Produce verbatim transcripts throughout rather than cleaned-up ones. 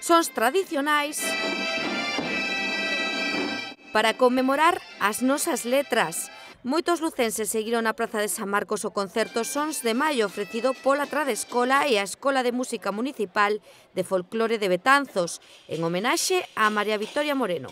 sons tradicionais para conmemorar as nosas letras. Moitos lucenses seguiron a Praza de San Marcos o concerto Sons de Maio ofrecido pola Tradescola e a Escola de Música Municipal de Folclore de Betanzos, en homenaxe a María Victoria Moreno.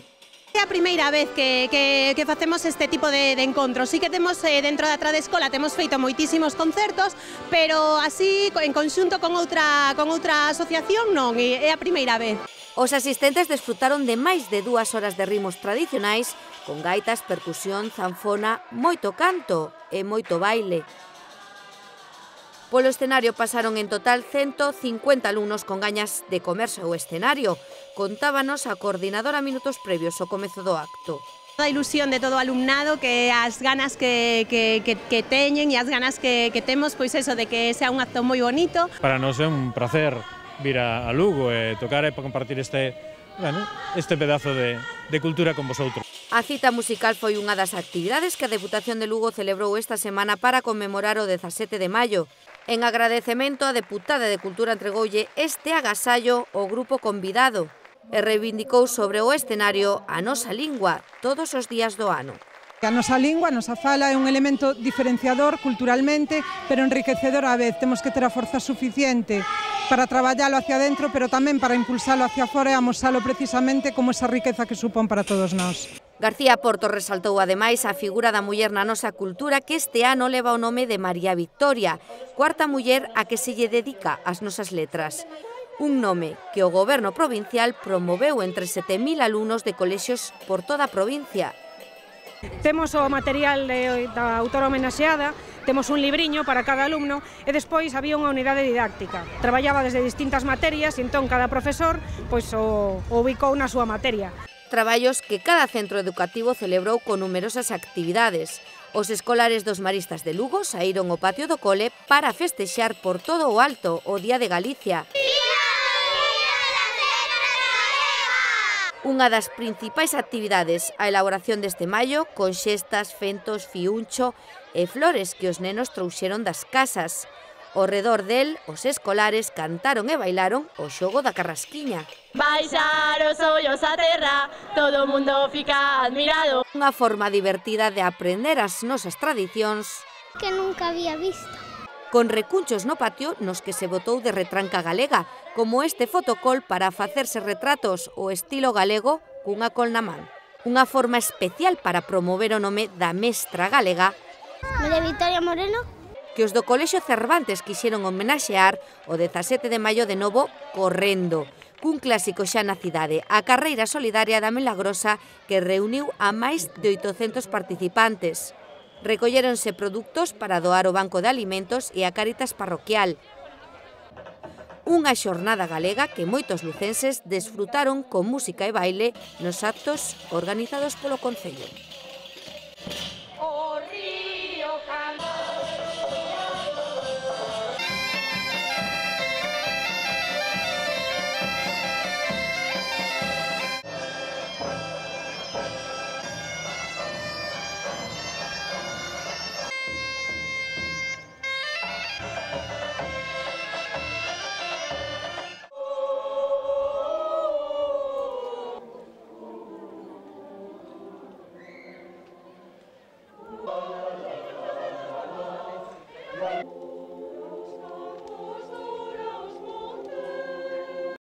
É a primeira vez que, que, que facemos este tipo de, de encontros. Sí que temos eh, dentro da Tradescola temos feito moitísimos concertos, pero así en conxunto con outra, con outra asociación non, é a primeira vez. Os asistentes desfrutaron de máis de dúas horas de ritmos tradicionais con gaitas, percusión, zanfona, moito canto e moito baile. Polo escenario pasaron en total ciento cincuenta alumnos con gañas de comerse o escenario. Contábanos a coordinadora minutos previos ao comezo do acto. Toda a ilusión de todo o alumnado, que as ganas que, que, que, que teñen e as ganas que, que temos, pois eso, de que sea un acto moi bonito. Para nós é un placer vir a Lugo e tocar e compartir este, bueno, este pedazo de, de cultura con vosotros. A cita musical foi unha das actividades que a Deputación de Lugo celebrou esta semana para conmemorar o dezasete de maio. En agradecemento á deputada de Cultura Entregolle este agasallo o grupo convidado e reivindicou sobre o escenario a nosa lingua todos os días do ano. A nosa lingua, a nosa fala, é un elemento diferenciador culturalmente, pero enriquecedor á vez. Temos que ter a forza suficiente para traballalo hacia dentro, pero tamén para impulsalo hacia fora e amosalo precisamente como esa riqueza que supón para todos nós. García Porto resaltou ademais a figura da muller na nosa cultura, que este ano leva o nome de María Victoria, cuarta muller a que se lle dedica as nosas letras. Un nome que o goberno provincial promoveu entre sete mil alumnos de colexios por toda a provincia. Temos o material da autora homenaxeada, temos un libriño para cada alumno e despois había unha unidade didáctica. Traballaba desde distintas materias e entón cada profesor pois, o, o ubicou na súa materia. Traballos que cada centro educativo celebrou con numerosas actividades. Os escolares dos Maristas de Lugo saíron ao patio do cole para festexar por todo o alto o Día de Galicia. Unha das principais actividades, a elaboración deste maio, con xestas, fentos, fiuncho e flores que os nenos trouxeron das casas. Ao redor del, os escolares cantaron e bailaron o xogo da Carrasquiña. Baixar os ollos a terra, todo o mundo fica admirado. Unha forma divertida de aprender as nosas tradicións que nunca había visto. Con recunchos no patio nos que se botou de retranca galega, como este fotocol para facerse retratos o estilo galego cunha col na man. Unha forma especial para promover o nome da mestra galega María Victoria Moreno, que os do Colegio Cervantes quixeron homenaxear o dezasete de maio de novo correndo, cun clásico xa na cidade, a carreira solidaria da Milagrosa que reuniu a máis de oitocentos participantes. Recolléronse produtos para doar o Banco de Alimentos e a Caritas Parroquial. Unha xornada galega que moitos lucenses desfrutaron con música e baile nos actos organizados polo Concello.